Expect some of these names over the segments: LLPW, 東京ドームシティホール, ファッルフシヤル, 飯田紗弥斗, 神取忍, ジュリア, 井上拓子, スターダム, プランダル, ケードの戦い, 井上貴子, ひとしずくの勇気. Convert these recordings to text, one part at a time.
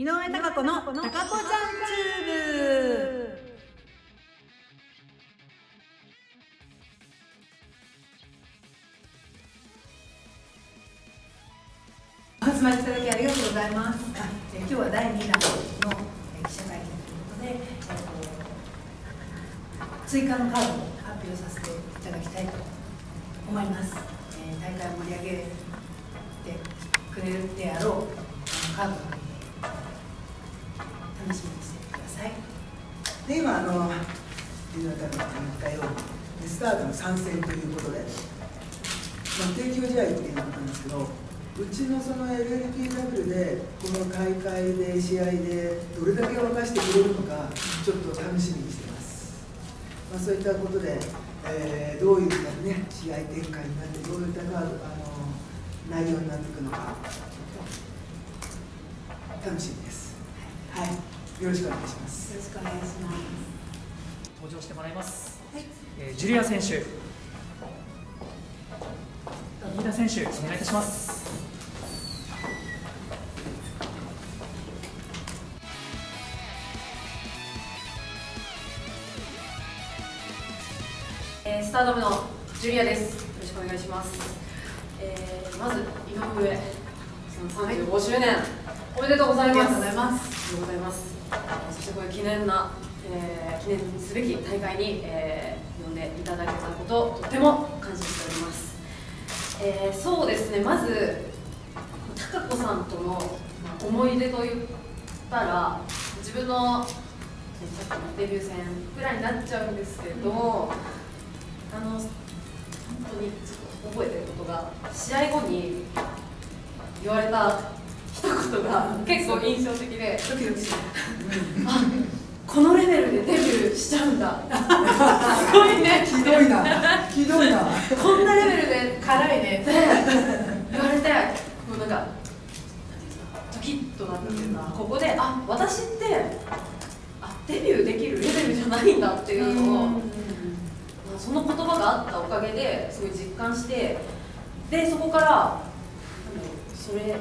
井上貴子の貴子ちゃんチューブ。お集まりいただきありがとうございます。今日は第2弾の記者会見ということで、追加のカードを発表させていただきたいと思います。大会を盛り上げてくれるであろうカード。楽しみにしてください。で、今井上貴子さんが言ったようにスタートの参戦ということで、提供試合っていうのがあったんですけど、うちのその LLPW でこの大会で試合でどれだけ沸かしてくれるのかちょっと楽しみにしてます。そういったことで、どういったね試合展開になってどういった内容になっていくのか楽しみです。はい。よろしくお願いします。よろしくお願いします。登場してもらいます。はい、ジュリア選手、飯田選手、お願いいたします。スターダムのジュリアです。よろしくお願いします。まず井上、その35周年、おめでとうございます。ありがとうございます。そしてこれ記念すべき大会に、呼んでいただけたことをとても感謝しております。そうですね、まず貴子さんとの思い出といったら自分のデビュー戦くらいになっちゃうんですけど、本当に覚えてることが試合後に言われた一言が結構印象的で、ドキドキしてあ、このレベルでデビューしちゃうんだすごいね、ひどいなひどいなこんなレベルで辛いねって言われて、もうなんかドキッとなったっていうか、ここであ、私ってデビューできるレベルじゃないんだっていうのを、その言葉があったおかげですごい実感して、でそこからそれ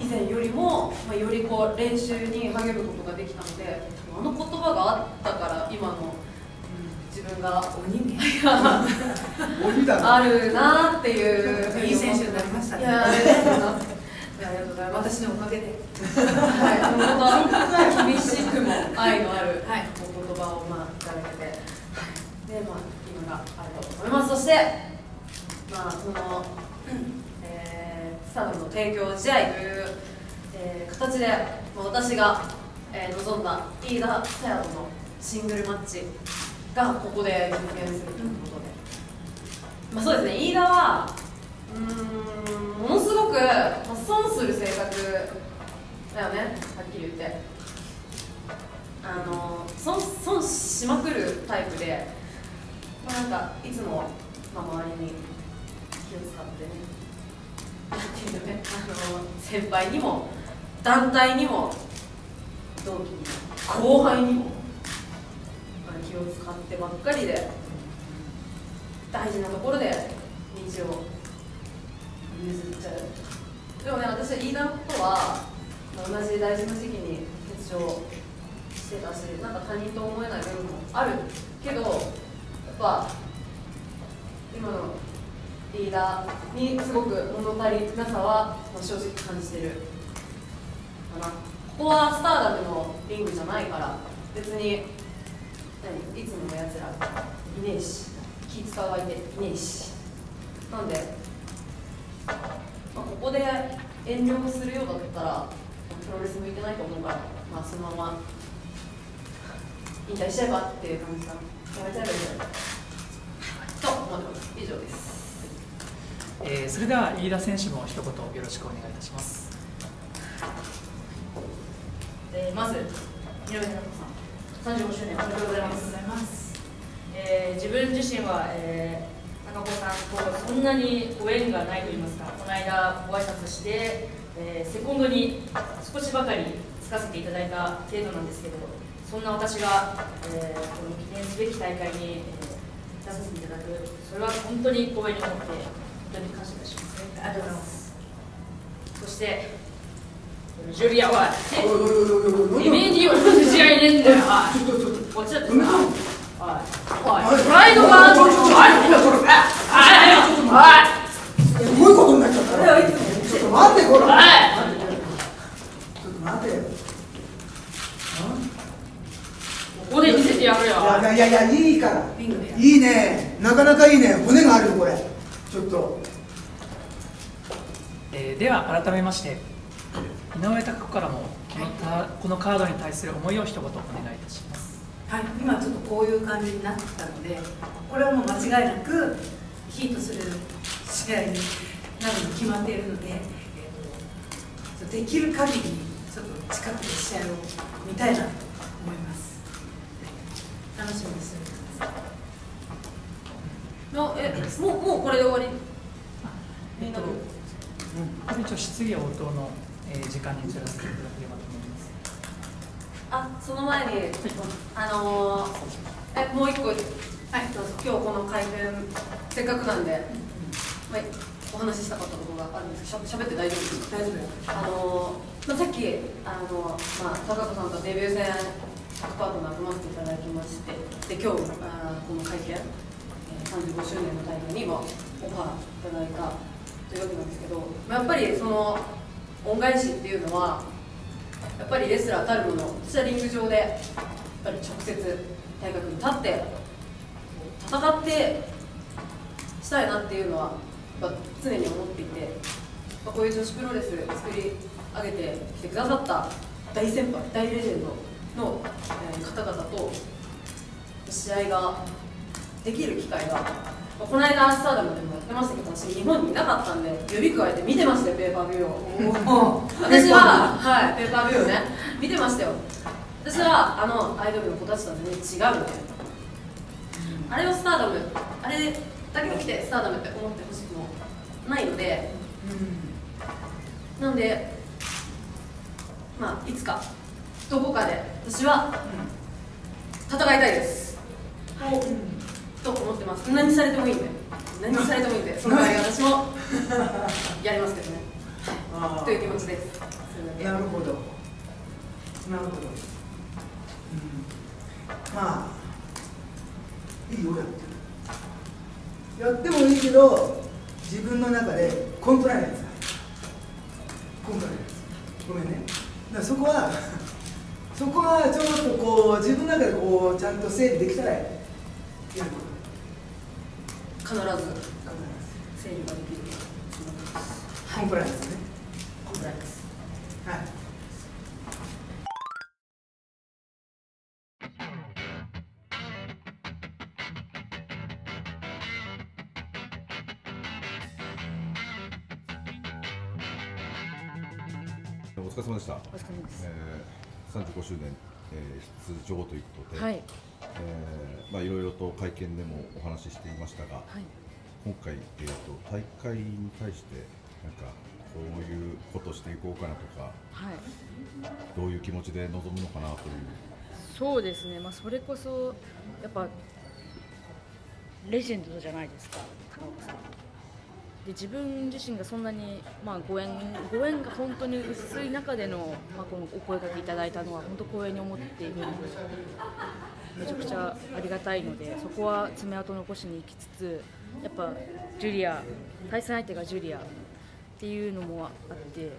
以前よりも、よりこう練習に励むことができたので、あの言葉があったから今の自分が鬼があるなっていういい選手になりましたね。ありがとうございます。私のおかげで厳しくも愛のあるお言葉をいただけて、で今があると思います。そしてそのスターダムの提供試合という、形で、私が、望んだ飯田紗弥斗のシングルマッチがここで実現するということで、そうですね、飯田はものすごく、損する性格だよね、はっきり言って損しまくるタイプで、なんかいつも、周りに気を使ってね、先輩にも団体にも同期にも後輩にも気を使ってばっかりで、大事なところで道を譲っちゃう。でもね、私は飯田とは同じ大事な時期に欠場してたし、なんか他人と思えない部分もあるけど、やっぱ今のリーダーにすごく物足りなさは正直感じてるかな。ここはスターダムのリングじゃないから別にいつものやつらいねえし、気使う相手いねえし、なんで、ここで遠慮するようだったらプロレス向いてないと思うから、そのまま引退しちゃえばっていう感じかな、やめちゃえばいいんじゃないと思ってます。以上です。それでは飯田選手も一言よろしくお願いいたします。まず井上貴子さん、35周年おめでとうございます。自分自身は、貴子さんとそんなにご縁がないと言いますか、この間ご挨拶して、セコンドに少しばかりつかせていただいた程度なんですけど、そんな私が、この記念すべき大会に、出させていただく、それは本当に光栄に思って。本当に感謝いたします。ありがとうございます。そして、ジュリアはイメージを一つ試合入れんだよ。こっちだってさ、プライドがあるんだよ。すごいことになっちゃったよ。ちょっと待って、これ。ちょっと待てよ。ここで見せてやるよ。いやいや、いいから。いいね。なかなかいいね。骨があるよ、これ。ちょっと。では、改めまして。井上拓子からもこのカードに対する思いを一言お願いいたします。はい、今ちょっとこういう感じになってたので、これはもう間違いなくヒートする試合になるの決まっているので、できる限りちょっと近くで試合を見たいなと思います。楽しみにしてください。もうこれで終わり？一応質疑応答の。時間に移らせていただければと思います。あ、その前に、もう一個、はい、どうぞ。今日この会見、せっかくなんで、まあ、お話ししたかったことがあるんですけど、しゃべって大丈夫ですか？大丈夫。さっき、高子さんとデビュー戦、パートナー組ませていただきまして、で今日この会見、35周年の大会にもオファーいただいたというわけなんですけど、やっぱりその、恩返しっていうのはやっぱりレスラーたるもの、そしたらリング上でやっぱり直接大学に立って戦ってしたいなっていうのはやっぱ常に思っていて、こういう女子プロレス作り上げてきてくださった大先輩、大レジェンドの方々と試合ができる機会が、この間アスターダムでもやってましたけど、私日本にいなかったんで指加えて見てましたよ、ペーパービューを。私はペーパービューをね、見てましたよ。私はアイドルの子たちとは全然違うので、あれをスターダム、あれだけを着てスターダムって思ってほしくもないので、なのでいつかどこかで私は戦いたいですと思ってます。何されてもいいんで、何されてもいいんで、その代わり私もやりますけどねという気持ちです。なるほど、なるほど、まあいいよ、やってもいいけど、自分の中でコントロールやつだ、コントロールやつ、ごめんね。だからそこはちょっとこう自分の中でこうちゃんと整理できたらやること、必ず整理ができる。コンプライアンスね。コンプライアンス。はい。お疲れ様でした。お疲れ様です。35周年出場ということで。はい。いろいろと会見でもお話ししていましたが、はい、今回、大会に対してなんかこういうことしていこうかなとか、はい、どういう気持ちで臨むのかなという。そうですね、それこそやっぱレジェンドじゃないですか、高岡さん。で自分自身がそんなに、ご縁が本当に薄い中での、このお声かけいただいたのは本当光栄に思っているので、めちゃくちゃありがたいので、そこは爪痕残しに行きつつ、やっぱジュリア、対戦相手がジュリアっていうのもあって、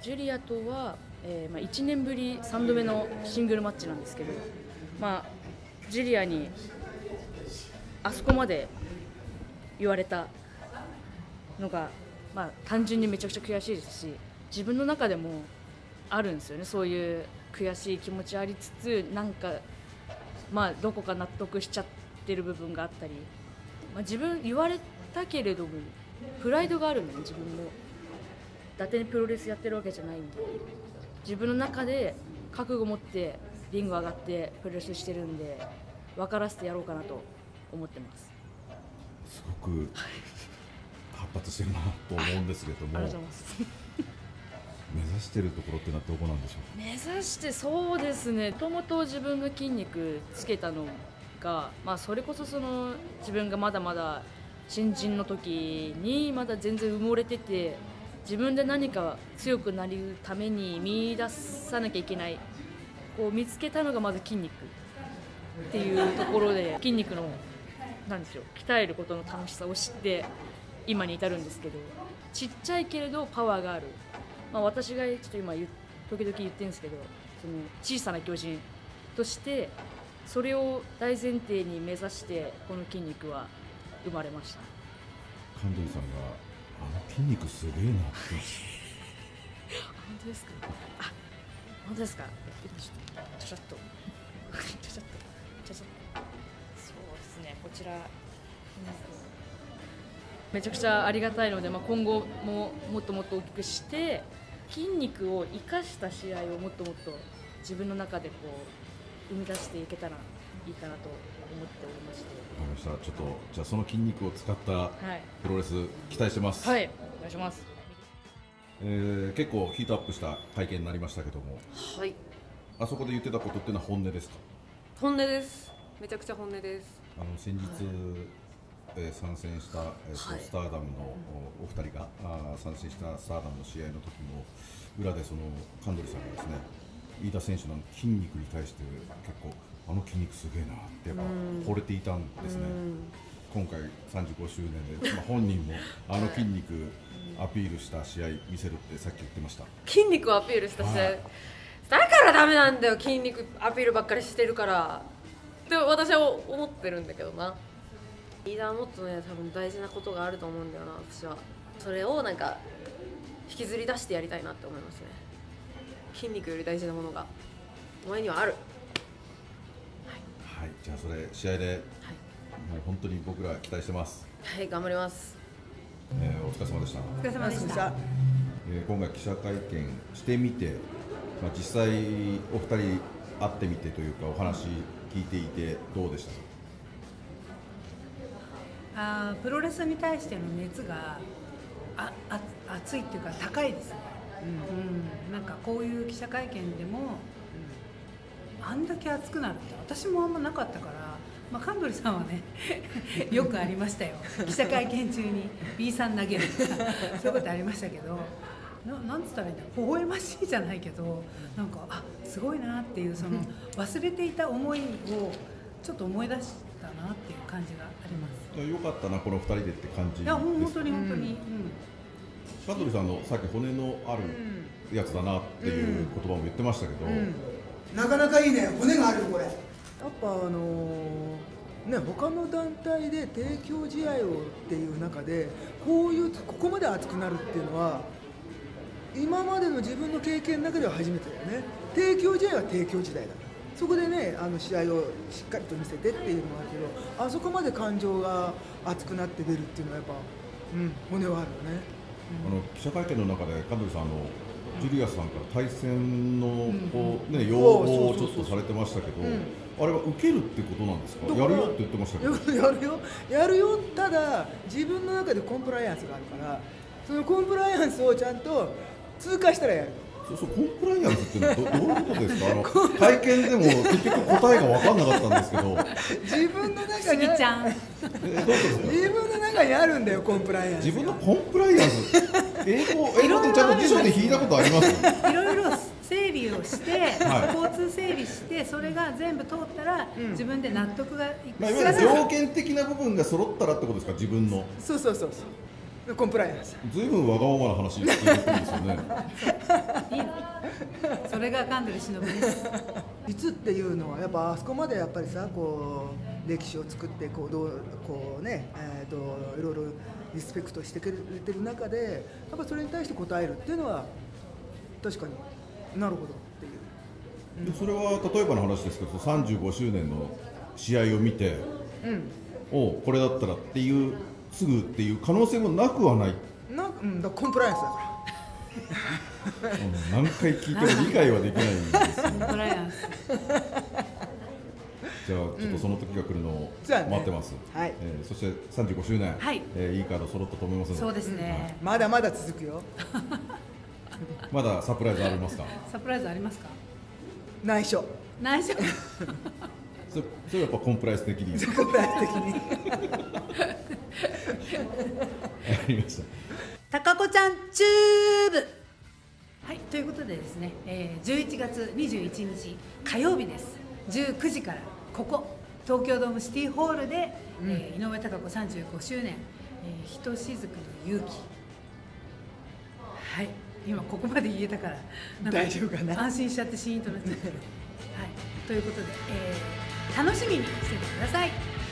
ジュリアとは、1年ぶり3度目のシングルマッチなんですけど、ジュリアにあそこまで言われたのが、単純にめちゃくちゃ悔しいですし、自分の中でもあるんですよね、そういう悔しい気持ちありつつ、なんかどこか納得しちゃってる部分があったり、自分言われたけれどもプライドがあるんだよね、自分も。伊達にプロレスやってるわけじゃないんで、自分の中で覚悟を持ってリング上がってプロレスしてるんで、分からせてやろうかなと思ってます。すごく発達してるなと思うんですけども、目指してるところってのはどこなんでしょう？目指して、そうですね、もともと自分が筋肉つけたのが、それこそ自分がまだまだ新人の時にまだ全然埋もれてて、自分で何か強くなるために見出さなきゃいけない、こう見つけたのがまず筋肉っていうところで、筋肉のなんでしょう、鍛えることの楽しさを知って今に至るんですけど、ちっちゃいけれどパワーがある、まあ、私がちょっと今時々言ってるんですけど、その小さな巨人としてそれを大前提に目指してこの筋肉は生まれました。神藤さんがあの筋肉すげえなって本当ですか？あ、本当ですか？そうですね、こちらめちゃくちゃありがたいので、まあ、今後ももっともっと大きくして筋肉を生かした試合をもっともっと自分の中でこう生み出していけたらいいかなと思っておりまして。わかりました。ちょっとじゃあその筋肉を使ったプロレス期待してます。はい、お願いします。結構ヒートアップした会見になりましたけども、はい。あそこで言ってたことっていうのは本音ですか？本音です。めちゃくちゃ本音です。先日、参戦した、スターダムのお二人が参戦したスターダムの試合の時も裏でその神取さんがですね、飯田選手の筋肉に対して結構あの筋肉すげえなってやっぱ惚れていたんですね。今回35周年で、まあ、本人もあの筋肉アピールした試合見せるってさっき言ってました。筋肉をアピールした試合、はい、だからダメなんだよ、筋肉アピールばっかりしてるからって私は思ってるんだけどな。リーダーもっとね、多分大事なことがあると思うんだよな、私は。それをなんか引きずり出してやりたいなって思いますね。筋肉より大事なものがお前にはある。はい、じゃあそれ試合で、はい、もう本当に僕ら期待してます。はい、頑張ります。お疲れ様でした。お疲れ様でした。今回記者会見してみて、まあ実際お二人会ってみてというかお話聞いていてどうでしたか？プロレスに対しての熱が熱いっていうか高いですね。うん、なんかこういう記者会見でも、うん、あんだけ熱くなるって私もあんまなかったから、まあ、神取さんはねよくありましたよ記者会見中に B さん投げるとかそういうことありましたけど、なんつったらいいんだろう、微笑ましいじゃないけど、なんかあすごいなっていう、その忘れていた思いをちょっと思い出したなっていう感じがあります。よかったな、この2人でって感じ。いや、本当に本当に神取さんのさっき骨のあるやつだなっていう言葉も言ってましたけど、なかなかいいね、骨があるこれ。やっぱね、他の団体で提供試合をっていう中でこういうここまで熱くなるっていうのは今までの自分の経験の中では初めてだよね。提供試合は提供時代だからそこでね、試合をしっかりと見せてっていうのもあるけど、あそこまで感情が熱くなって出るっていうのはやっぱ、うん、骨はあるよね。記者会見の中で神取さん、ジュリアスさんから対戦のこう、ね、要望をちょっとされてましたけど、あれは受けるってことなんですか？やるよって言ってましたけど。やるよ、ただ自分の中でコンプライアンスがあるからそのコンプライアンスをちゃんと通過したらやる。そうコンプライアンスっていうのは どういうことですか？会見でも結局答えが分からなかったんですけど自分の中にあるんだよ、コンプライアンス。自分のコンプライアンス英語ってちゃんと辞書で引いたことあります？いろいろ整理をして、交通整理してそれが全部通ったら自分で納得がいく。いわゆる条件的な部分が揃ったらってことですか、自分の。そうコンプライアンス。ずいぶんわがままな話してるんですよね。それが神取忍です。実っていうのはやっぱあそこまでやっぱりさ、こう歴史を作ってこうね、いろいろリスペクトしてくれてる中で、やっぱそれに対して答えるっていうのは確かになるほどっていう。うん、それは例えばの話ですけど、35周年の試合を見て、おこれだったらっていう。すぐっていう可能性もなくはない。だコンプライアンスだから。何回聞いても理解はできないんですよ。コンプライアンス。じゃあちょっとその時が来るのを待ってます。はい。そして35周年、はい。いいカード揃ったと思いますので。そうですね。まだまだ続くよ。まだサプライズありますか？サプライズありますか？内緒。内緒。それやっぱコンプライアンス的に。コンプライアンス的に。ありました。たかこちゃんチューブ。はい、ということでですね、11月21日火曜日です。19時からここ東京ドームシティホールで、井上貴子35周年、ひとしずくの勇気。はい、今ここまで言えたから大丈夫かな、安心しちゃってシーンとなっちゃったけどはい、ということで、楽しみにしててください。